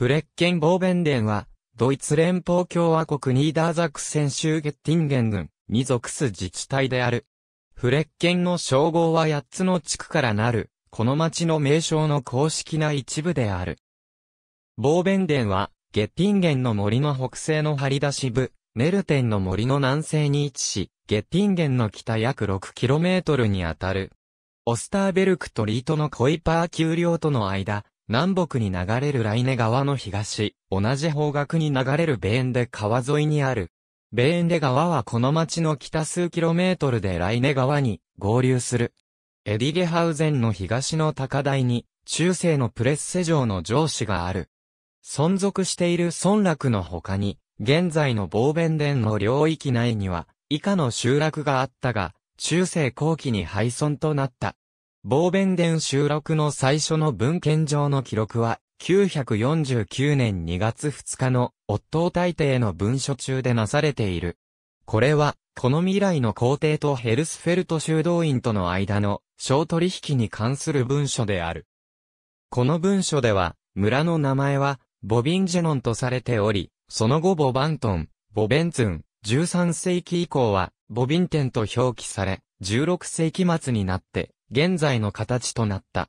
フレッケンボーベンデンは、ドイツ連邦共和国ニーダーザクセン州ゲッティンゲン郡に属す自治体である。フレッケンの称号は8つの地区からなる、この町の名称の公式な一部である。ボーベンデンは、ゲッティンゲンの森の北西の張り出し部、ネルテンの森の南西に位置し、ゲッティンゲンの北約 6km にあたる。オスターベルクとリートのコイパー丘陵との間、南北に流れるライネ川の東、同じ方角に流れるベーンデ川沿いにある。ベーンデ川はこの町の北数キロメートルでライネ川に合流する。エディゲハウゼンの東の高台に、中世のプレッセ城の城址がある。存続している村落の他に、現在のボーベンデンの領域内には、以下の集落があったが、中世後期に廃村となった。ボーベンデン集落の最初の文献上の記録は、949年2月2日の、オットー大帝の文書中でなされている。これは、この未来の皇帝とヘルスフェルト修道院との間の、商取引に関する文書である。この文書では、村の名前は、ボビンジェノンとされており、その後ボバントン、ボベンツン、13世紀以降は、ボビンテンと表記され、16世紀末になって、現在の形となった。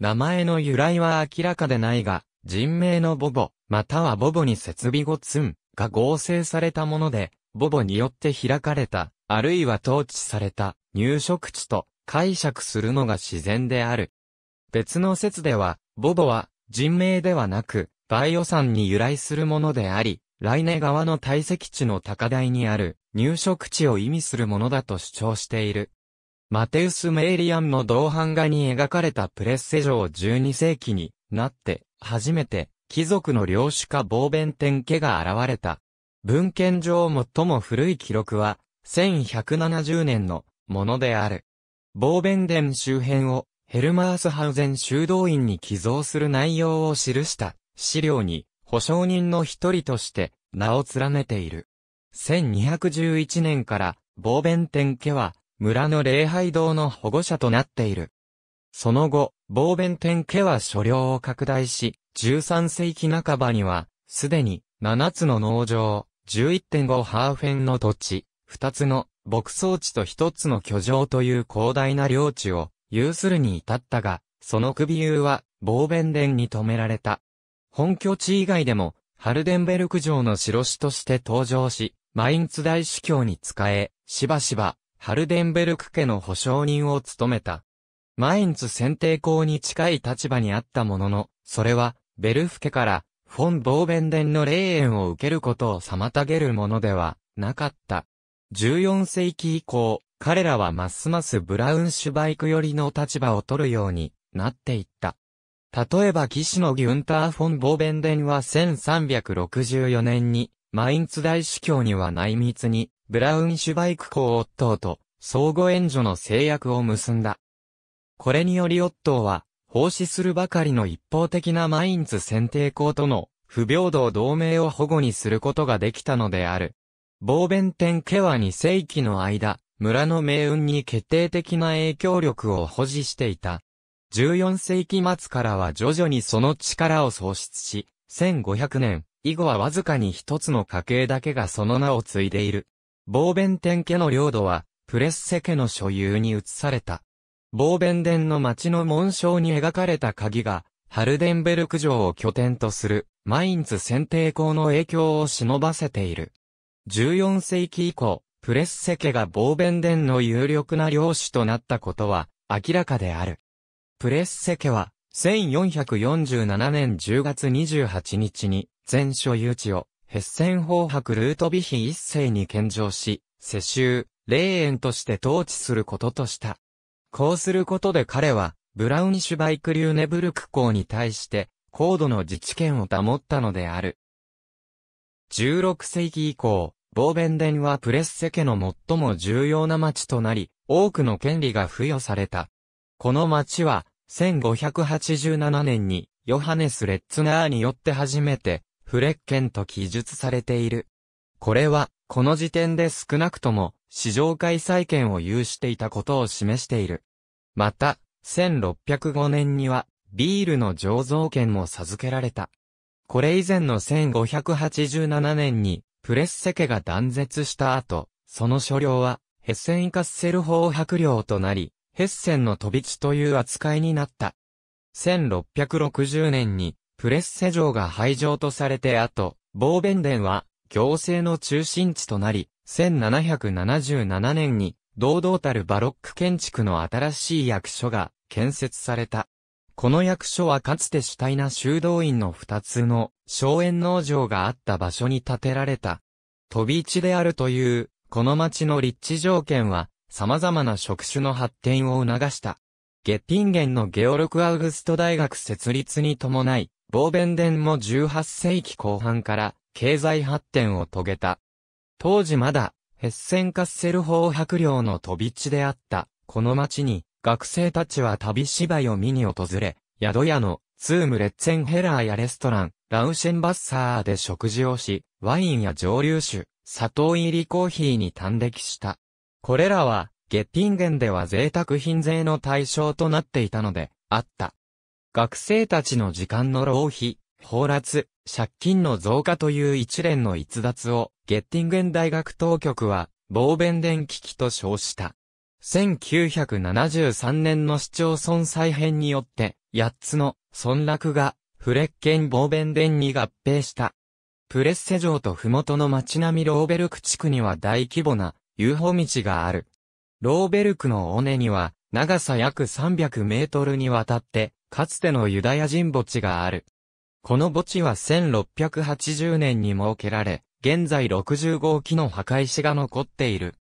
名前の由来は明らかでないが、人名のボボ、またはボボに接尾語ツンが合成されたもので、ボボによって開かれた、あるいは統治された、入植地と解釈するのが自然である。別の説では、ボボは人名ではなく、バイオ山に由来するものであり、ライネ川の堆積地の高台にある入植地を意味するものだと主張している。マテウス・メイリアンの銅版画に描かれたプレッセ城を12世紀になって初めて貴族の領主かボーベンテン家が現れた。文献上最も古い記録は1170年のものである。ボーベンデン周辺をヘルマースハウゼン修道院に寄贈する内容を記した資料に保証人の一人として名を連ねている。1211年からボーベンテン家は村の礼拝堂の保護者となっている。その後、ボーベンテン家は所領を拡大し、13世紀半ばには、すでに7つの農場、11.5 ハーフェンの土地、2つの牧草地と1つの居城という広大な領地を有するに至ったが、その首有はボーベンデンに止められた。本拠地以外でも、ハルデンベルク城の城主として登場し、マインツ大主教に仕え、しばしば、ハルデンベルク家の保証人を務めた。マインツ選定公に近い立場にあったものの、それは、ベルフ家から、フォン・ボーベンデンの霊園を受けることを妨げるものでは、なかった。14世紀以降、彼らはますますブラウンシュバイク寄りの立場を取るようになっていった。例えば騎士のギュンター・フォン・ボーベンデンは1364年に、マインツ大主教には内密に、ブラウンシュバイク公オットーと相互援助の制約を結んだ。これによりオットーは、奉仕するばかりの一方的なマインツ選定公との不平等同盟を保護にすることができたのである。ボーベンテン家は2世紀の間、村の命運に決定的な影響力を保持していた。14世紀末からは徐々にその力を喪失し、1500年以後はわずかに一つの家系だけがその名を継いでいる。ボーベンテン家の領土は、プレッセ家の所有に移された。ボーベンデンの町の紋章に描かれた鍵が、ハルデンベルク城を拠点とする、マインツ選定公の影響を忍ばせている。14世紀以降、プレッセ家がボーベンデンの有力な領主となったことは、明らかである。プレッセ家は、1447年10月28日に、全所有地を、ヘッセンホー伯ルートヴィヒ一世に献上し、世襲、霊園として統治することとした。こうすることで彼は、ブラウンシュバイクリューネブルク公に対して、高度の自治権を保ったのである。16世紀以降、ボーベンデンはプレッセ家の最も重要な町となり、多くの権利が付与された。この町は、1587年に、ヨハネス・レッツナーによって初めて、フレッケンと記述されている。これは、この時点で少なくとも、市場開催権を有していたことを示している。また、1605年には、ビールの醸造権も授けられた。これ以前の1587年にプレッセ家が断絶した後、その所領はヘッセン・イカッセルホー伯領となり、ヘッセンの飛び地という扱いになった。1660年にプレッセ城が廃城とされて後、ボーベンデンは行政の中心地となり、1777年に堂々たるバロック建築の新しい役所が建設された。この役所はかつてシュタイナ修道院の2つの荘園農場があった場所に建てられた。飛び地であるという、この町の立地条件は様々な職種の発展を促した。ゲッティンゲンのゲオルク・アウグスト大学設立に伴い、ボーベンデンも18世紀後半から経済発展を遂げた。当時まだヘッセン・カッセルホー伯領の飛び地であった、この町に、学生たちは旅芝居を見に訪れ、宿屋のツームレッツェンヘラーやレストラン、ラウシェンバッサーで食事をし、ワインや蒸留酒、砂糖入りコーヒーに端的した。これらは、ゲッティンゲンでは贅沢品税の対象となっていたので、あった。学生たちの時間の浪費、放埓、借金の増加という一連の逸脱を、ゲッティンゲン大学当局は、ボーベンデン危機と称した。1973年の市町村再編によって、8つの村落がフレッケン・ボーベンデンに合併した。プレッセ城と麓の町並みローベルク地区には大規模な遊歩道がある。ローベルクの尾根には長さ約300メートルにわたって、かつてのユダヤ人墓地がある。この墓地は1680年に設けられ、現在65基の墓石が残っている。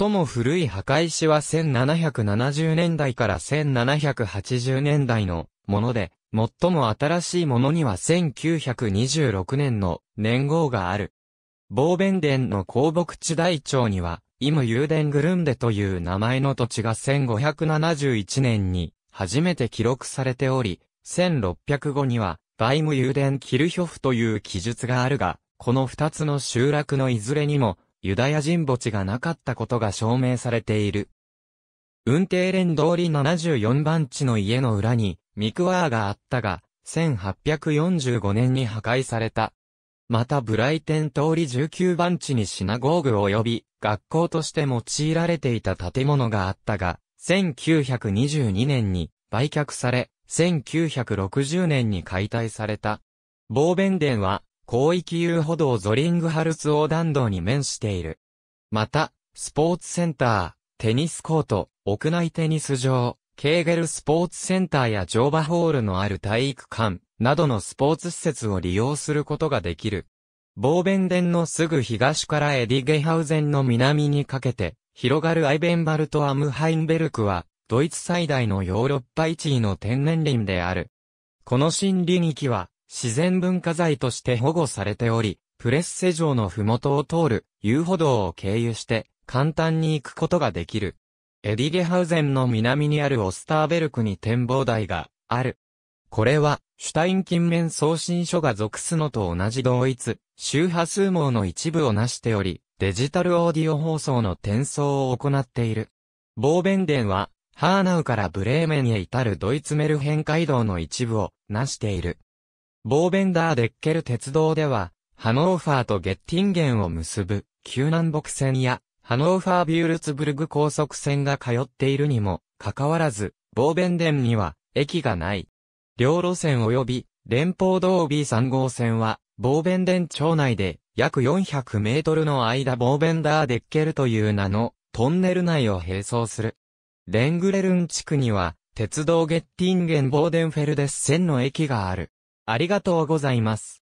最も古い墓石は1770年代から1780年代のもので、最も新しいものには1926年の年号がある。ボーベンデンの公牧地台帳には、イム・ユーデングルンデという名前の土地が1571年に初めて記録されており、1605には、バイム・ユーデン・キルヒョフという記述があるが、この2つの集落のいずれにも、ユダヤ人墓地がなかったことが証明されている。運転連通り74番地の家の裏にミクワーがあったが、1845年に破壊された。またブライテン通り19番地にシナゴーグ及び学校として用いられていた建物があったが、1922年に売却され、1960年に解体された。ボーベンデンは、広域遊歩道ゾリングハルツ横断道に面している。また、スポーツセンター、テニスコート、屋内テニス場、ケーゲルスポーツセンターや乗馬ホールのある体育館などのスポーツ施設を利用することができる。ボーベンデンのすぐ東からエディゲハウゼンの南にかけて、広がるアイベンバルトアムハインベルクは、ドイツ最大のヨーロッパ1位の天然林である。この森林域は、自然文化財として保護されており、プレッセ城の麓を通る遊歩道を経由して簡単に行くことができる。エディゲハウゼンの南にあるオスターベルクに展望台がある。これはシュタイン近面送信所が属すのと同じ同一、周波数網の一部を成しており、デジタルオーディオ放送の転送を行っている。ボーベンデンはハーナウからブレーメンへ至るドイツメルヘン街道の一部を成している。ボーベンダーデッケル鉄道では、ハノーファーとゲッティンゲンを結ぶ、旧南北線や、ハノーファービュールツブルグ高速線が通っているにも、かかわらず、ボーベンデンには、駅がない。両路線及び、連邦道 B3 号線は、ボーベンデン町内で、約400メートルの間ボーベンダーデッケルという名の、トンネル内を並走する。レングレルン地区には、鉄道ゲッティンゲンボーデンフェルデス線の駅がある。ありがとうございます。